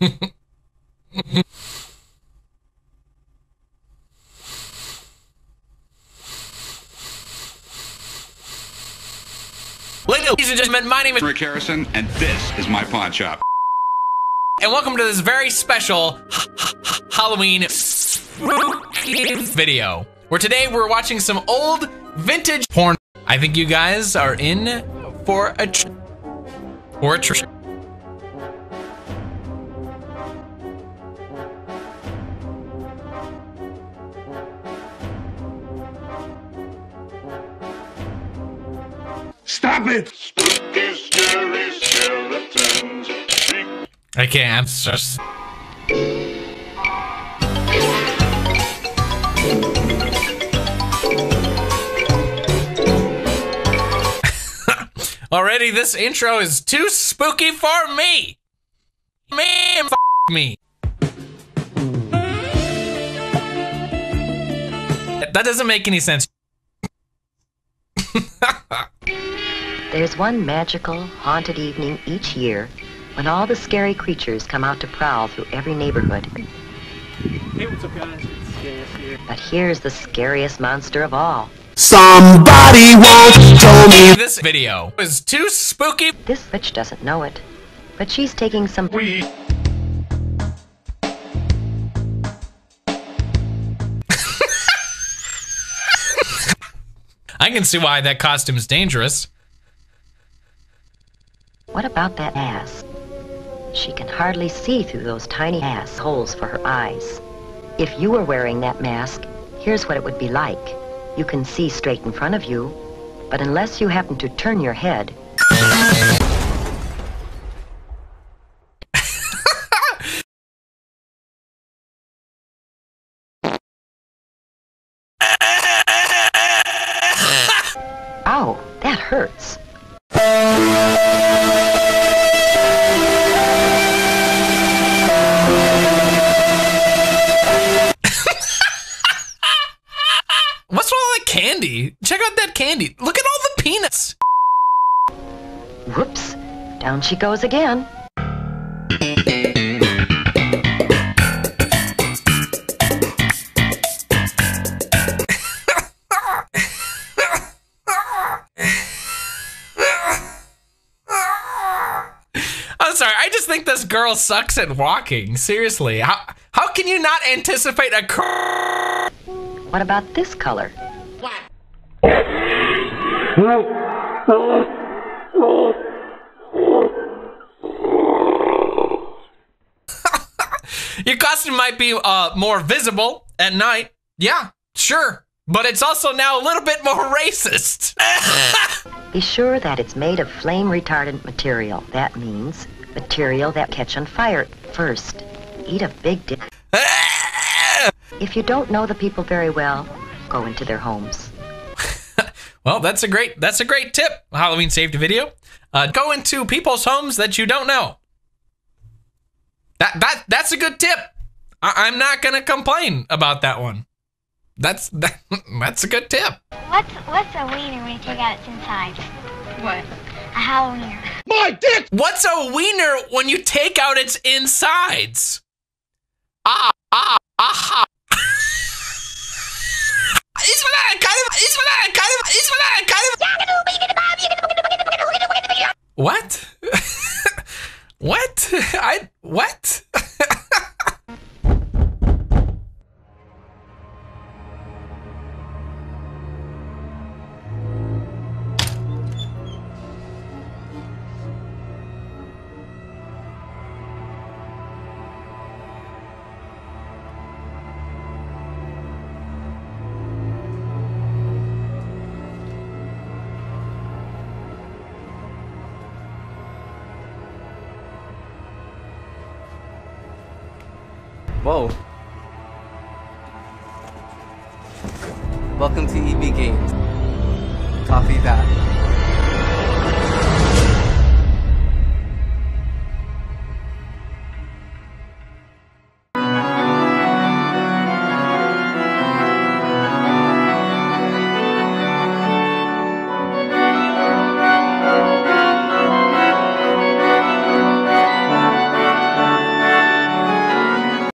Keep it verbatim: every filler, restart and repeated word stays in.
Ladies and gentlemen, my name is Rick Harrison, and this is my pawn shop. And welcome to this very special Halloween video, where today we're watching some old vintage porn. I think you guys are in for a tr- for a tr- Stop it! Spooky, scary skeletons. I can't, I'm just... Already this intro is too spooky for me! Man, f*** me. That doesn't make any sense. There's one magical, haunted evening each year when all the scary creatures come out to prowl through every neighborhood. Hey, what's up, guys? It's Stan here. But here's the scariest monster of all. Somebody won't show me. This video is too spooky. This witch doesn't know it, but she's taking some weed. I can see why that costume's dangerous. What about that ass? She can hardly see through those tiny ass holes for her eyes. If you were wearing that mask, here's what it would be like. You can see straight in front of you, but unless you happen to turn your head... Ow, that hurts. What's wrong with that candy? Check out that candy. Look at all the peanuts. Whoops. Down she goes again. I'm sorry. I just think this girl sucks at walking. Seriously. How, how can you not anticipate a cr- What about this color? What? Your costume might be uh, more visible at night. Yeah, sure. But it's also now a little bit more racist. Be sure that it's made of flame retardant material. That means material that catch on fire first. Eat a big dick. If you don't know the people very well, go into their homes. Well, that's a great that's a great tip. Halloween safety video. Uh, go into people's homes that you don't know. That that that's a good tip. I, I'm not gonna complain about that one. That's that, that's a good tip. What's what's a wiener when you take out its inside? What? A Halloweener. My dick. What's a wiener when you take out its insides? Ah ah aha. What? What? I what? Whoa. Welcome to E B Games. Copy that.